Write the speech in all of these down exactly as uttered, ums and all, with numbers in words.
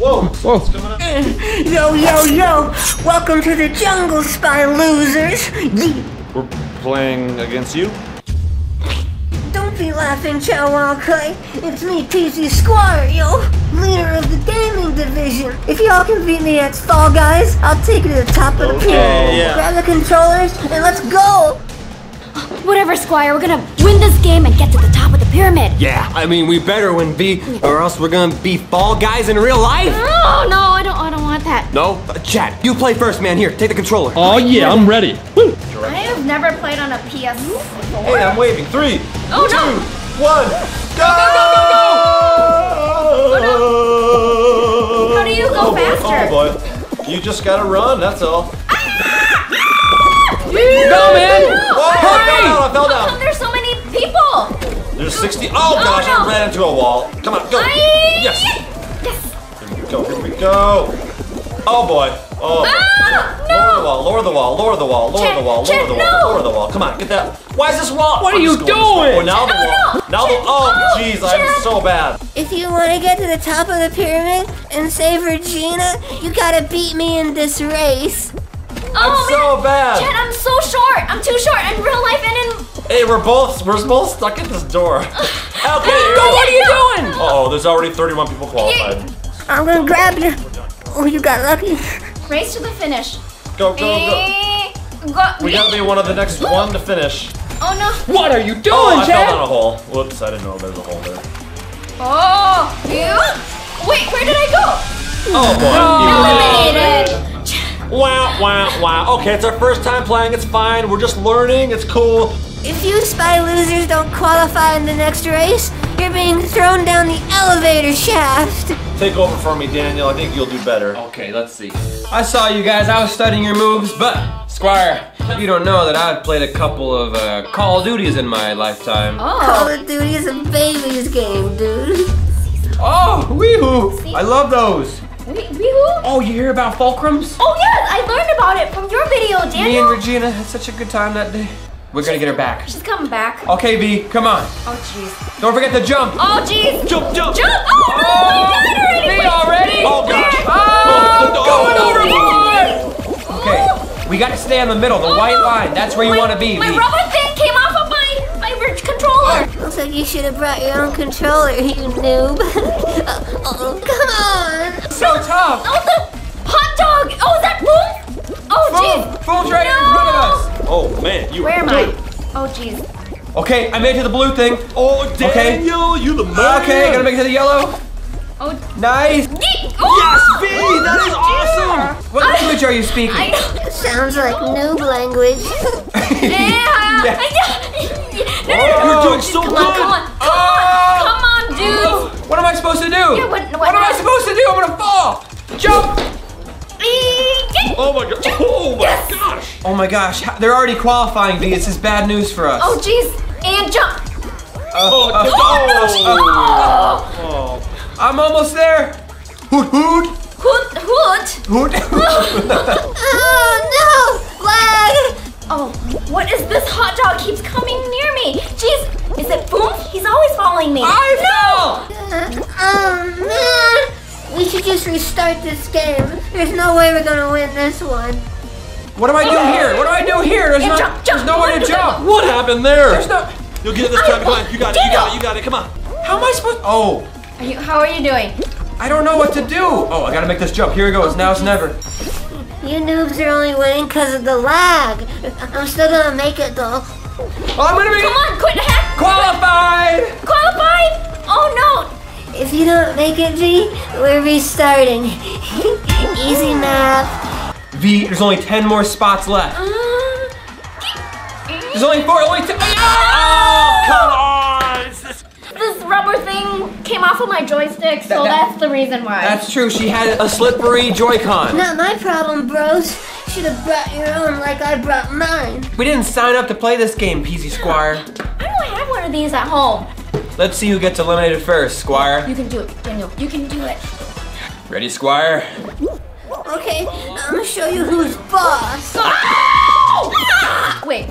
Whoa! Whoa! What's coming up? Yo, yo, yo! Welcome to the jungle, spy losers! We're playing against you? Don't be laughing, Chad Wild Clay. It's me, P Z Squire, yo! Leader of the gaming division. If y'all can beat me at Fall Guys, I'll take you to the top of the pyramid. Yeah. Grab the controllers and let's go! Whatever, Squire, we're gonna win this game and get to the top of the pyramid. Yeah, I mean, we better win, V, or else we're gonna be Fall Guys in real life. No, no, I don't, I don't want that. No? Uh, Chad, you play first, man. Here, take the controller. Oh, yeah, I'm ready. Woo. I have never played on a P S four. Hey, I'm waving. Three, oh, two, no. one, go! Go, go, go, go, go! Oh, no. How do you go oh, faster? Oh, boy. You just gotta run, that's all. Yeah. No, man! No. Oh, I fell down, I fell down. How come there's so many people? There's sixty. Oh, oh gosh, no. I ran into a wall. Come on, go. I... Yes. Yes. Here we go, here we go. Oh, boy. Oh, ah, no. Lower the wall, lower the wall, lower the wall, lower Chad, the wall, Chad, lower the wall, no. lower the wall. Come on, get that. Why is this wall? What are you doing? Oh, now the wall. No, no. Now Chad, the Oh, jeez, oh, I'm so bad. If you want to get to the top of the pyramid and save Regina, you gotta beat me in this race. I'm oh, so man. bad. Chad, I'm so short. I'm too short in real life and in... Hey, we're both, we're both stuck in this door. Okay, go, what are you doing? Uh-oh, there's already thirty-one people qualified. I'm gonna grab you. Oh, you got lucky. Race to the finish. Go, go, go. go. We gotta be one of the next one to finish. Oh, no. What are you doing, oh, I Chad? I fell down a hole. Whoops, I didn't know there's a hole there. Oh, you? Wait, where did I go? Oh, boy. Oh, eliminated. Wow, wow, wow. Okay, it's our first time playing. It's fine. We're just learning. It's cool. If you spy losers don't qualify in the next race, you're being thrown down the elevator shaft. Take over for me, Daniel. I think you'll do better. Okay, let's see. I saw you guys. I was studying your moves, but Squire, you don't know that I've played a couple of uh, Call of Duties in my lifetime. Oh. Call of Duty is a baby's game, dude. Oh, wee-hoo. I love those. We, we oh, you hear about fulcrums? Oh, yes, I learned about it from your video, Daniel. Me and Regina had such a good time that day. We're going to get her back. She's coming back. Okay, V, come on. Oh, jeez. Don't forget to jump. Oh, jeez. Jump, jump. Jump. Oh, no, oh, we got already. V already? Oh, gosh. Oh, oh, going overboard. Oh. Okay, we got to stay in the middle, the oh, white no. line. That's where you want to be, my V. My rubber thing came off of my, my controller. Oh, looks like you should have brought your own controller, you noob. uh, oh, come on. So tough! Oh, the hot dog! Oh, is that Boom? Oh, jeez! Boom's right in front of us! Oh, man, you Where am I? Oh, jeez. Okay, I made it to the blue thing. Oh, Daniel, okay. you the man! Okay, gonna make it to the yellow. Oh, nice! Oh, yes, B! Oh, that is awesome! Dear. What I, language are you speaking? I know. Sounds like noob language. yeah! yeah. I know. No, no, no. You're doing so come good! On, come on, come oh. on! Come on, dudes! Oh. What am I supposed to do? Yeah, what, what, what am I supposed to do? I'm gonna fall! Jump! Oh my god! Oh my yes. gosh! Oh my gosh! They're already qualifying, V. This is bad news for us. Oh jeez! And jump! Uh, oh, uh, no. oh no! She, oh. Oh. I'm almost there. Hoot hoot! Hoot hoot! Hoot! Oh no! Lag! Oh, what is this hot dog keeps coming near me? Jeez, is it Boom? He's always following me. I know! Uh, oh, man. We should just restart this game. There's no way we're gonna win this one. What do I do here? What do I do here? There's, yeah, not, jump, jump. there's nowhere to jump. What happened there? There's no... You'll get it this time. Come on, you got it, you got it, you got it. Come on. How am I supposed... Oh. Are you, how are you doing? I don't know what to do. Oh, I gotta make this jump. Here it goes. Oh, now it's never. You noobs are only winning because of the lag. I'm still gonna make it though. Oh, I'm gonna make it! Come on, quit the heck! Qualified! Qualified! Oh no! If you don't make it, V, we're restarting. Easy math. V, there's only ten more spots left. Uh, there's only four, only two. Oh, oh, come on! This rubber thing came off of my joystick, so that, that, that's the reason why. That's true, she had a slippery Joy-Con. Not my problem, bros. Should have brought your own like I brought mine. We didn't sign up to play this game, P Z Squire. I don't have one of these at home. Let's see who gets eliminated first, Squire. You can do it, Daniel. You can do it. Ready, Squire? Okay, I'm gonna show you who's boss. Oh! Wait.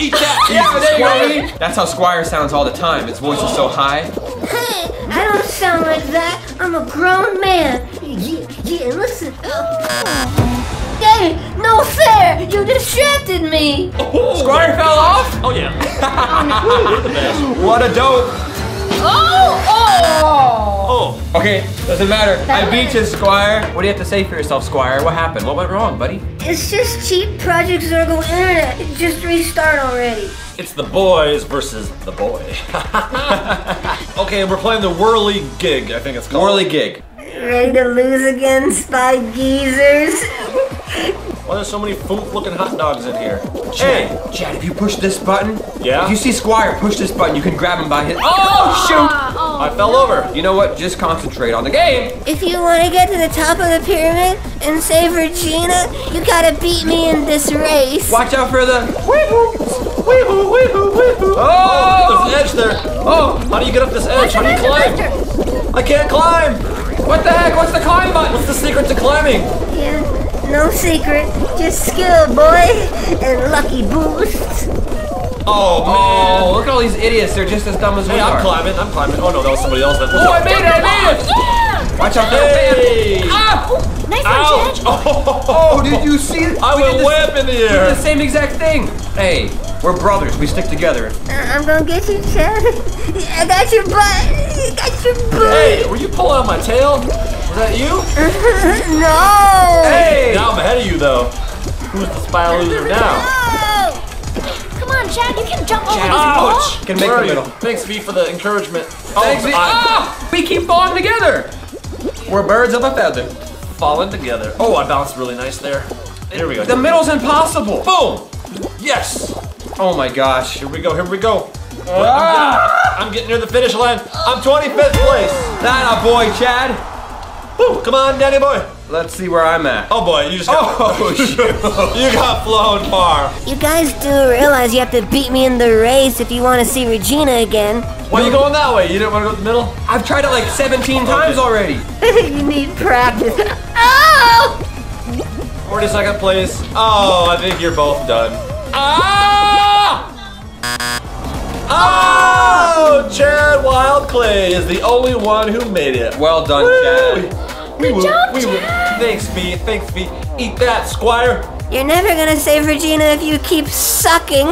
Eat that! Yeah, there you go. That's how Squire sounds all the time. His voice is so high. Hey, I don't sound like that. I'm a grown man. Yeah, yeah, listen. Oh. Hey, no fair! You distracted me! Oh. Squire fell off? Oh, yeah. What a dope. Oh! Oh! Oh. Okay, doesn't matter. That I beat you, Squire. What do you have to say for yourself, Squire? What happened? What went wrong, buddy? It's just cheap Project Zorgo internet. It just restart already. It's the boys versus the boy. Okay, we're playing the Whirly Gig, I think it's called. Whirly Gig. Ready to lose again, spy geezers? Why there's so many food-looking hot dogs in here? Chad, hey. Chad, if you push this button, yeah? If you see Squire push this button, you can grab him by his... Oh, shoot! Uh, oh, I fell no. over. You know what? Just concentrate on the game. If you want to get to the top of the pyramid and save Regina, you gotta beat me in this race. Watch out for the... Wee-hoo, wee-hoo, wee-hoo. Oh, there's an edge there. Oh, how do you get up this edge? How do you climb? I can't climb. What the heck? What's the climb button? What's the secret to climbing? Yeah, no secret. Just skill, boy, and lucky boost. Oh, man. Oh, look at all these idiots. They're just as dumb as we hey, are. I'm climbing. I'm climbing. Oh, no, that was somebody else. That was oh, I made it. I made it. Yeah. Watch out there. Hey. Ah. Nice one, Chad. Oh. Oh, did you see it? I went whip in the air. We did the same exact thing. Hey. We're brothers, we stick together. Uh, I'm gonna get you, Chad. I got your butt. I got your butt. Hey, were you pulling on my tail? Was that you? No. Hey, now I'm ahead of you, though. Who's the spy loser now? No. Come on, Chad, you can jump Chad, over this ouch. Ball. Can make the middle. Thanks, V, for the encouragement. Oh, thanks, V. Ah, we keep falling together. We're birds of a feather. Falling together. Oh, I bounced really nice there. Here we go. The middle's impossible. Boom. Yes. Oh my gosh. Here we go, here we go. Ah! I'm getting near the finish line. I'm twenty-fifth place. That a boy, Chad. Woo, come on, Danny boy. Let's see where I'm at. Oh boy, you just got, oh, you got flown far. You guys do realize you have to beat me in the race if you want to see Regina again. Why are you going that way? You didn't want to go to the middle? I've tried it like seventeen times already. You need practice. Oh! forty-second place. Oh, I think you're both done. Ah! Oh! Chad Wild Clay is the only one who made it. Well done, Woo! Chad. Good Woo! job, Woo! Chad. Thanks, V. Thanks, V. Eat that, Squire. You're never gonna save Regina if you keep sucking.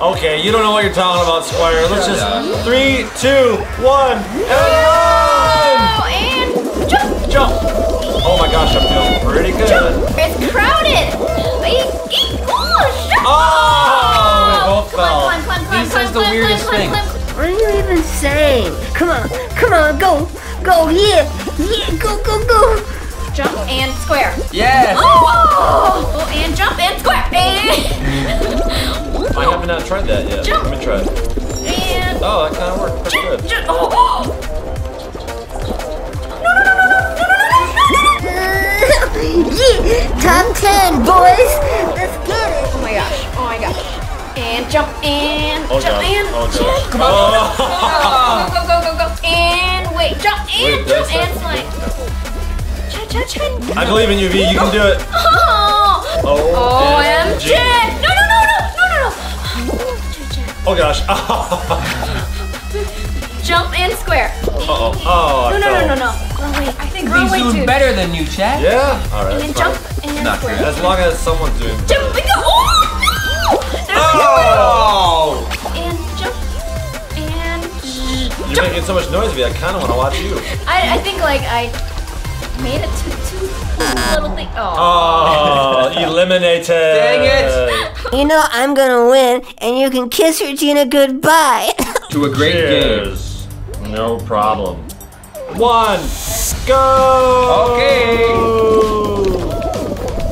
Okay, you don't know what you're talking about, Squire. Let's just three, two, one, and one. And jump, jump. Oh my gosh, I'm feeling pretty good. Jump. It's crowded. Eat, eat. Oh, shut oh! Climb, climb, climb, climb, this climb, is the climb, weirdest climb, climb, climb, thing. What are you even saying? Come on, come on, go, go, yeah, yeah, go, go, go. Jump and square. Yes. Oh, oh and jump and square. And I have not tried that yet. Jump. Let me try it. And oh, that kind of worked pretty jump, good. Jump, oh, oh. No, no, no, no, no, no, no, no, no, no. Yeah. Top ten, boys. Let's get it. Oh my gosh. Oh my gosh. And jump and oh, jump God. and oh, jump. Come on, oh. Go, go, go, go, go, go, go, and wait, jump and wait, jump and slide. Chad, Chad, Chad. I believe in you, V. You can do it. Oh, oh, and Chad. No, no, no, no, no, no, no. Oh gosh. Jump and square. Uh oh, oh. No, no, no, no, no. Oh wait, I think V's doing too. better than you, Chad. Yeah. All right. And then jump and Not square. Good. As long as someone's doing. Jump and go. Oh! Oh! And jump, and You're jump. making so much noise, V. I kind of want to watch you. I, I think, like, I made it to two little thing. Oh. Oh, eliminated. Dang it. You know, I'm going to win, and you can kiss Regina goodbye. To a great Cheers. game. No problem. One, go! Okay.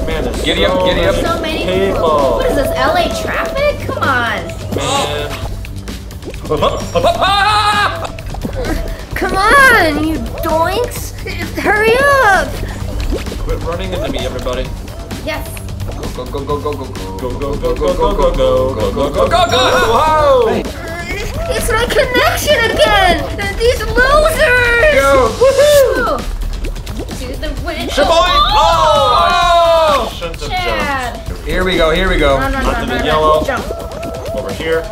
Man, there's giddy so up, giddy up. So many people. What is this, L A traffic? Come on. Come on, you doinks. Hurry up. Quit running into me, everybody. Yes. Go, go, go, go, go, go, go, go, go, go, go, go, go, go, go, go. It's my connection again. These losers. Go. Woohoo. Do the win. Oh, I shouldn't have jumped. Here we go, here we go. Onto the yellow. Jump. Over here.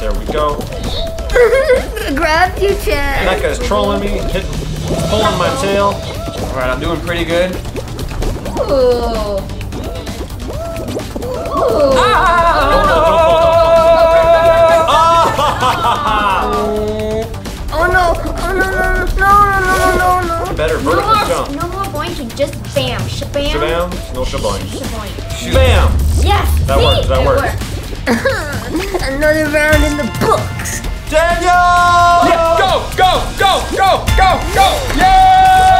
There we go. Grabbed you, Chad. That guy's trolling me. Hitting Pulling my tail. All right, I'm doing pretty good. Ooh. Ooh. Ah! Oh, oh no! Oh no! No! No! No! No! No! Better vertical no more, jump. No more boing. Just bam. Shabam. Shabam. No shaboing. Shaboing. Bam. Yes. That worked. That worked. Another round in the books. Daniel! Yeah, go, go, go, go, go, go! Yeah!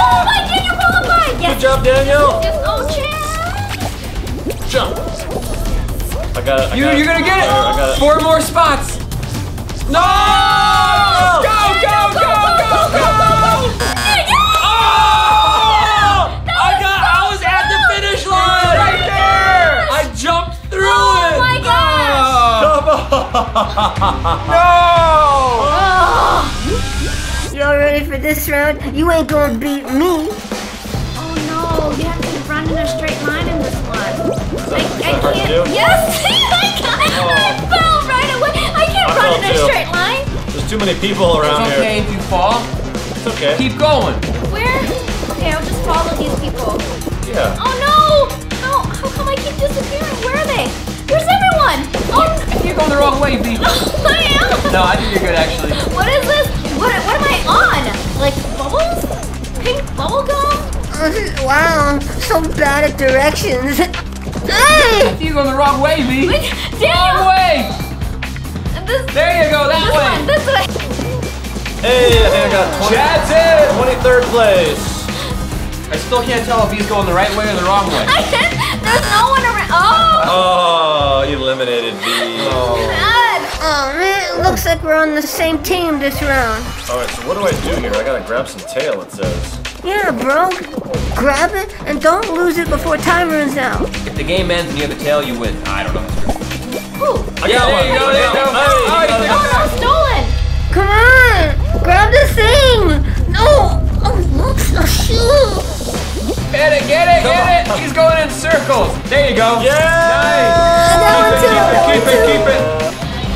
Oh my, Daniel, roll by! Yes. Good job, Daniel! Just, oh, Chad! Jump! I got it. You, you're gonna get it! I got it. Four more spots! No! Go, go, go, go, go! Oh! I got, I was at the finish line! Right there! I jumped through it! Oh my gosh! No! Y'all ready for this round? You ain't gonna beat me. Oh no, you have to run in a straight line in this one. Like, I can't. Yes, I got it. I fell right away. I can't run in a straight line. There's too many people around here. It's okay if you fall. It's okay. Keep going. Where? Okay, I'll just follow these people. Yeah. Oh no! No, how come I keep disappearing? Where are they? Where's everyone? Oh, you're going the wrong way, B. I am. No, I think you're good actually. What is this? What, what am I on? Like bubbles? Pink bubble gum? Wow, so bad at directions. Hey! You're going the wrong way, V. Wait, Daniel! Wrong way! This, there you go, that this way. One, this way. Hey, I think I got Chad's in twenty-third place. I still can't tell if he's going the right way or the wrong way. I can't, there's no one around. Oh! Oh, eliminated V. Oh. Oh man, it looks like we're on the same team this round. Alright, so what do I do here? I gotta grab some tail, it says. Yeah, bro. Grab it and don't lose it before time runs out. If the game ends and you have a tail, you win. I don't know. Ooh. I got one. Go, there you go. Oh, no, stolen. Come on. Grab this thing. No. Oh, no, shoot. Get it, get it, get it. He's going in circles. There you go. Yeah. Nice. Keep it, keep it, keep it.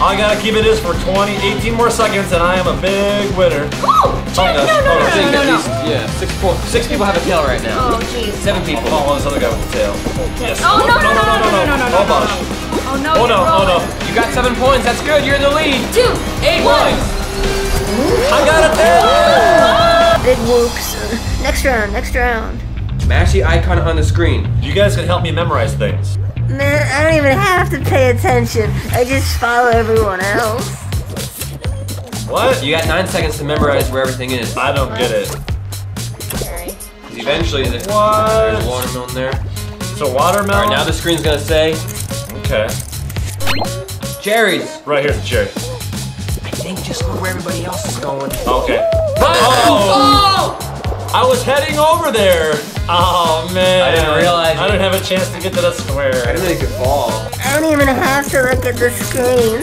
All I gotta keep it is for twenty, eighteen more seconds, and I am a big winner. Oh! No, no, no, no, no, no, no. Yeah, six people, six people have a tail right now. Oh, jeez. Seven people. Oh, this other guy with a tail. Yes. Oh, no, no, no, no, no, no, no, no, no, no. Oh, no, oh, no, oh, no. You got seven points. That's good. You're in the lead. Two. Eight points. I got a tail. Big whoops. Next round, next round. Mash the icon on the screen. You guys can help me memorize things. Man, I don't even have to pay attention. I just follow everyone else. What? You got nine seconds to memorize where everything is. I don't what? get it. Sorry. Eventually, there's, there's watermelon there. So watermelon? All right, now the screen's gonna say. Okay. Jerry's. Right here's Jerry. I think just look where everybody else is going. Okay. Oh! Oh! I was heading over there. Oh man, I didn't realize I didn't have a chance to get to the square. I didn't make it fall. I don't even have to look at the screen.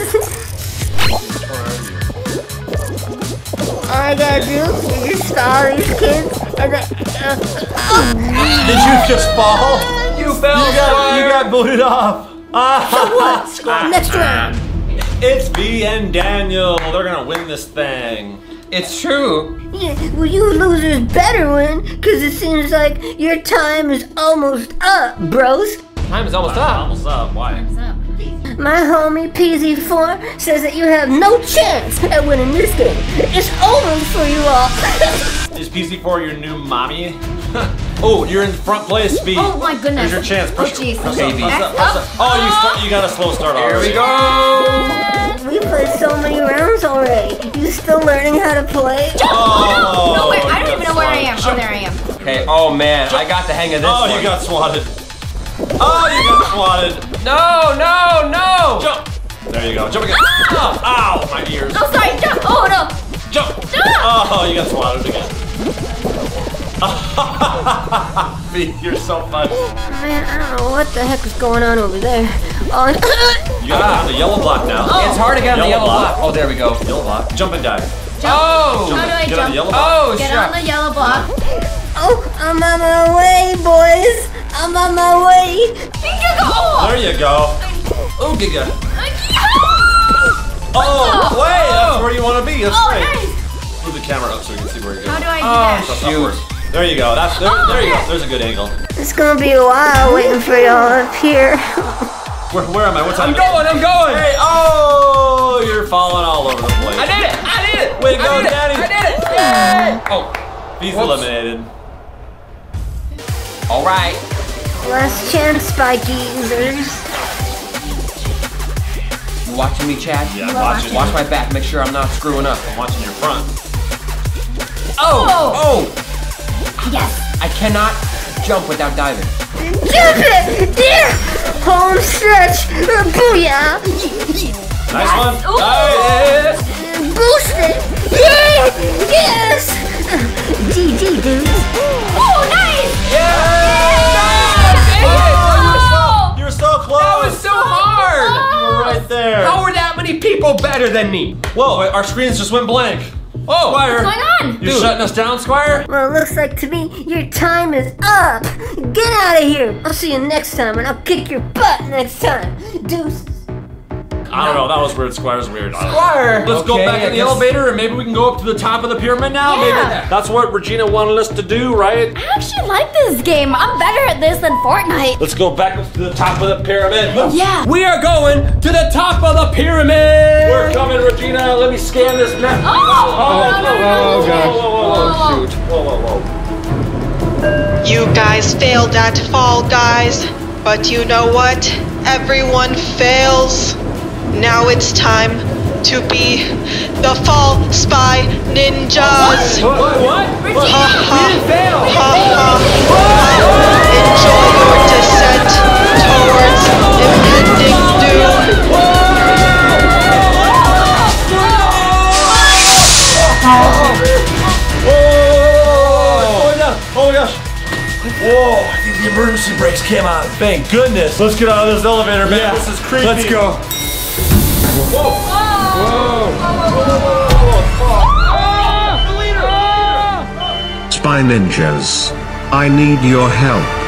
All I gotta do is just follow these kids and then, uh, oh. Did you just fall? You fell, you got, you got booted off. So what? Next round. It's V and Daniel. They're gonna win this thing. It's true. Yeah, well, you losers better win, because it seems like your time is almost up, bros. Time is almost up. Almost up. Why? My homie P Z four says that you have no chance at winning this game. It's over for you all. Is P Z four your new mommy? Oh, you're in front place, V. Oh my goodness. Here's your chance. Push, oh, up, press up, press up, press up. Oh, you, start, you got a slow start already. Here we go. We played so many rounds already. You still learning how to play? Jump! Oh, no, no, wait, I don't even know where I am. Jump. Oh, there I am. Okay, oh man, jump. I got the hang of this Oh, one. you got swatted. Oh, you got swatted. No, no, no! Jump! There you go, jump again. Ow! Ow, my ears. Oh, sorry, jump! Oh, no! Jump! Jump! Oh, you got swatted again. You're so funny. Man, I don't know what the heck is going on over there. Oh, you gotta ah. have the yellow block now. Oh. It's hard to get on the yellow block. block. Oh, there we go. Yellow block. Jump and dive. Jump. Oh! Jump. How do I get jump? On oh, get on the yellow block. Oh, I'm on my way, boys. I'm on my way. There you go. Oh, giga. Oh, wait. That's where you want to be. That's oh, great. Nice. Move the camera up so we can see where you're How do I do oh, that? Shoot. There you go. That's there, oh, there you go. There's a good angle. It's gonna be a while waiting for y'all up here. Where, where am I? What's happening? I'm going, I'm going! Hey, oh, you're falling all over the place. I did it! I did it! Way to go, Daddy! I did it! Yay! Oh, he's eliminated. All right. Last chance, Spiky users. You watching me, Chad? Yeah, I'm watching you. Watch my back. Make sure I'm not screwing up. I'm watching your front. Oh! Oh! Yes! I cannot jump without diving. Jump it! Yeah! Home stretch! Booyah! Nice one! Nice! Boost it! Yeah! Yes! G G, dude! Oh, nice! Yeah! Oh, you were so close! That was so hard! You were right there! How are that many people better than me? Whoa, our screens just went blank. Oh, Squire! What's going on? You're Dude. shutting us down, Squire? Well, it looks like to me your time is up. Get out of here. I'll see you next time, and I'll kick your butt next time. Deuce. I don't know. That was weird. Squire's weird. Squire! Let's okay, go back in the elevator, and maybe we can go up to the top of the pyramid now. Yeah. Maybe that's what Regina wanted us to do, right? I actually like this game. I'm better at this than Fortnite. Let's go back up to the top of the pyramid. Yeah. We are going to the top of the pyramid. We're coming, Regina. Let me scan this map. Oh! Oh, no, no, no, no, no, no. Whoa, whoa, whoa, whoa, shoot. Whoa, whoa, whoa. You guys failed at Fall Guys, but you know what? Everyone fails. Now it's time to be the Fall Spy Ninjas. What? What? What? We didn't fail. Enjoy your descent towards impending doom. Oh! Oh my gosh! Whoa! I think the emergency brakes came on. Thank goodness. Let's get out of this elevator, man. Yeah. This is creepy. Let's go. Whoa! Whoa! Whoa! Whoa! Whoa! Whoa! Spy Ninjas, I need your help.